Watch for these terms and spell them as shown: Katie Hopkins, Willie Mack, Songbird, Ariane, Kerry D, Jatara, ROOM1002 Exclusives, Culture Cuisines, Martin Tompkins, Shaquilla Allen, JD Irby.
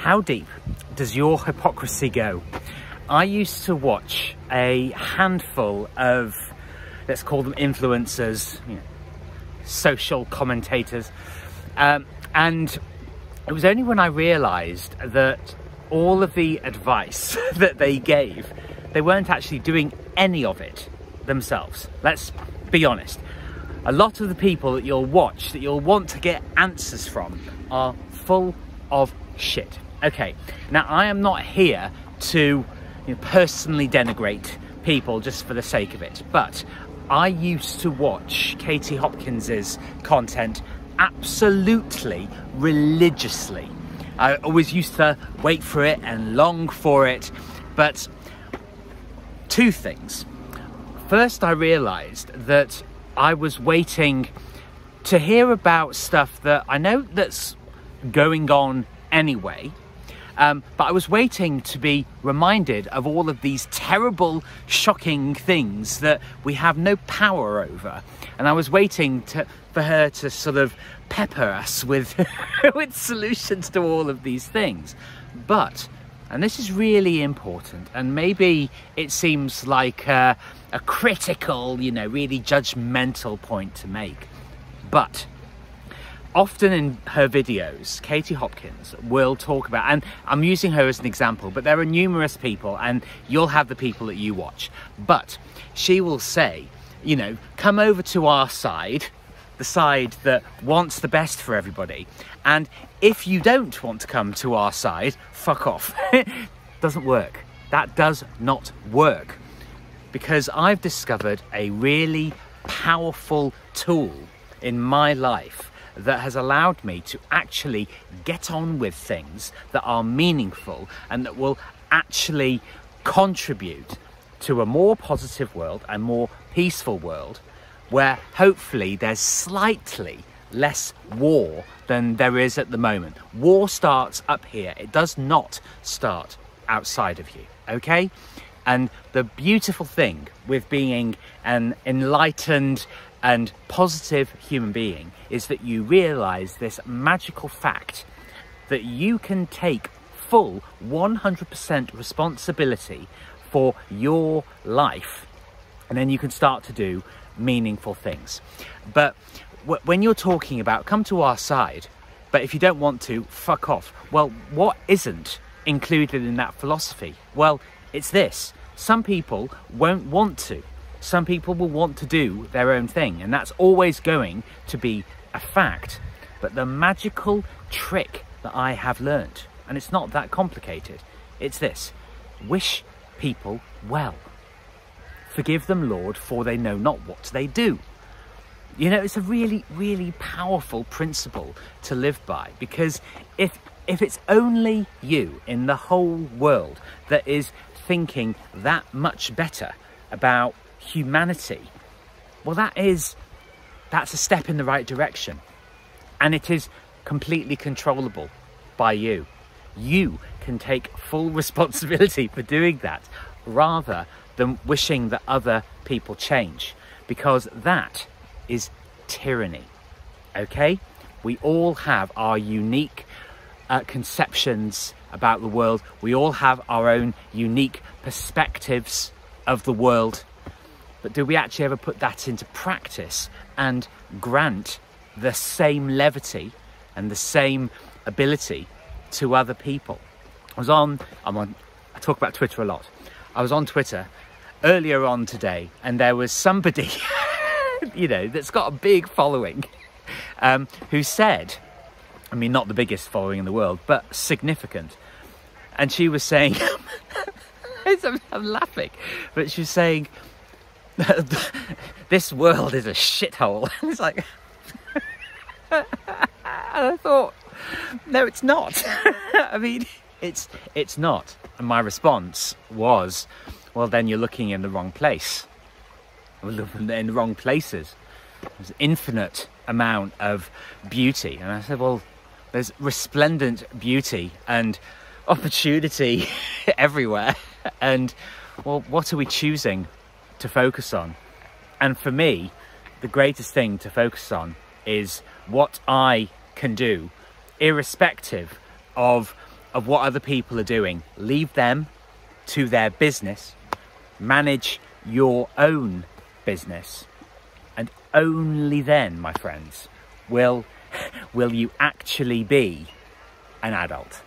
How deep does your hypocrisy go? I used to watch a handful of, let's call them influencers, you know, social commentators, and it was only when I realized that all of the advice that they gave, they weren't actually doing any of it themselves. Let's be honest. A lot of the people that you'll watch, that you'll want to get answers from, are full of shit. Okay, now I am not here to, you know, personally denigrate people just for the sake of it, but I used to watch Katie Hopkins's content absolutely religiously. I always used to wait for it and long for it, but two things. First, I realized that I was waiting to hear about stuff that I know that's going on anyway, but I was waiting to be reminded of all of these terrible, shocking things that we have no power over. And I was waiting for her to sort of pepper us with, with solutions to all of these things. But, and this is really important, and maybe it seems like a critical, you know, really judgmental point to make, but often in her videos, Katie Hopkins will talk about, and I'm using her as an example, but there are numerous people, and you'll have the people that you watch, but she will say, you know, come over to our side, the side that wants the best for everybody, and if you don't want to come to our side, fuck off. Doesn't work. That does not work. Because I've discovered a really powerful tool in my life that has allowed me to actually get on with things that are meaningful and that will actually contribute to a more positive world, a more peaceful world, where hopefully there's slightly less war than there is at the moment. War starts up here. It does not start outside of you, okay? And the beautiful thing with being an enlightened and positive human being is that you realize this magical fact that you can take full 100% responsibility for your life, and then you can start to do meaningful things. But when you're talking about come to our side, but if you don't want to, fuck off. Well, what isn't included in that philosophy? Well, it's this. Some people won't want to. Some people will want to do their own thing, and that's always going to be a fact. But the magical trick that I have learned, and it's not that complicated, it's this. Wish people well. Forgive them, Lord, for they know not what they do. You know, it's a really, really powerful principle to live by, because if it's only you in the whole world that is thinking that much better about humanity, well, that's a step in the right direction, and it is completely controllable by you. You can take full responsibility for doing that rather than wishing that other people change, because that is tyranny. Okay, we all have our unique conceptions about the world. We all have our own unique perspectives of the world, but do we actually ever put that into practice and grant the same levity and the same ability to other people? I talk about Twitter a lot. I was on Twitter earlier on today, and there was somebody you know, that's got a big following, who said, I mean, not the biggest following in the world, but significant. And she was saying, I'm laughing, but she was saying, this world is a shithole. And it's like, and I thought, no, it's not. I mean, it's not. And my response was, well, then you're looking in the wrong place. In the wrong places. There's an infinite amount of beauty. And I said, well, there's resplendent beauty and opportunity everywhere. And, well, what are we choosing to focus on? And for me, the greatest thing to focus on is what I can do, irrespective of of what other people are doing. Leave them to their business. Manage your own business. And only then, my friends, will you actually be an adult.